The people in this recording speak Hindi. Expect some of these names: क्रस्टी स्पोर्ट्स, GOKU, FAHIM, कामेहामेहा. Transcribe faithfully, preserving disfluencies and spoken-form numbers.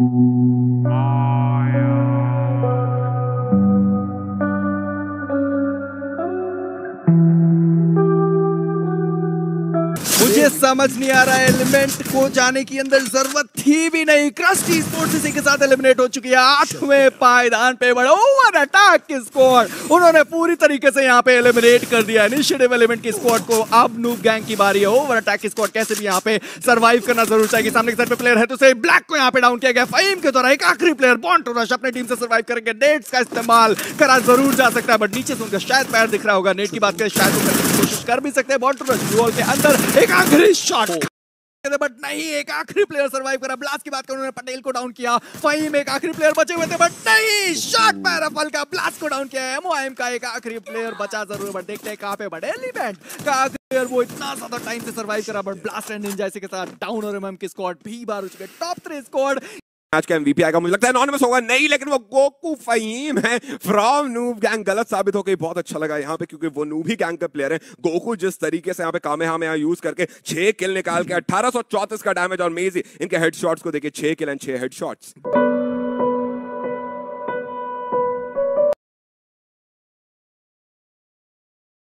मुझे समझ नहीं आ रहा है, एलिमेंट को जाने की अंदर जरूरत थी भी नहीं। क्रस्टी स्पोर्ट्स के साथ एलिमिनेट हो चुकी है। आठवें पायदान पे बड़ा ओवर अटैक की स्क्वाड, उन्होंने पूरी तरीके से यहाँ पे एलिमिनेट कर दिया इनिशिएटिव एलिमेंट की स्क्वाड को। अब नूब गैंग की बारी है। ओवर अटैक की स्क्वाड कैसे भी यहाँ पे सर्वाइव करना जरूर चाहिए। सामने के साइड पे प्लेयर है तो सही, ब्लैक को यहाँ पे डाउन किया गया फहीम के द्वारा। एक आखिरी प्लेयर बॉन्ड टोरश अपने टीम से सर्वाइव करेंगे। नेट्स का इस्तेमाल करा जरूर जा सकता है, बट नीचे से उनका शायद पैर दिख रहा होगा। नेट की बात करें शायद वो करने की कोशिश कर भी सकते हैं। बॉन्ड टोरश गोल के अंदर एक आखिरी शॉट, बट नहीं, एक आखिरी प्लेयर सरवाइव करा। ब्लास्ट की बात करें, उन्होंने पटेल को डाउन किया। फहीम एक आखिरी प्लेयर बचे हुए थे, बट नहीं, शॉट पर रफल का ब्लास्ट को डाउन किया। एमओएम का एक आखिरी प्लेयर बचा जरूर, बट देखते हैं कहां पे बड़े एलिमेंट का आखिरी प्लेयर वो इतना ज्यादा टाइम से सरवाइव करा, बट ब्लास्ट एंड निंजा के साथ डाउन। और एमओएम की स्क्वाड भी बार हो चुके हैं टॉप थ्री स्क्वाड। मैच का एमवीपी आएगा, मुझे लगता है नॉनवेस होगा नहीं, लेकिन वो गोकू फहीम है फ्रॉम नूब गैंग। गलत साबित होकर बहुत अच्छा लगा यहाँ पे, क्योंकि वो नूबी गैंग का प्लेयर है। गोकू जिस तरीके से यहाँ पे कामेहामेहा यूज करके छह किल निकाल के अठारह सौ चौंतीस का डैमेज और मेजी इनके हेडशॉट्स को देखिए, छह किल एंड छह हेडशॉट्स।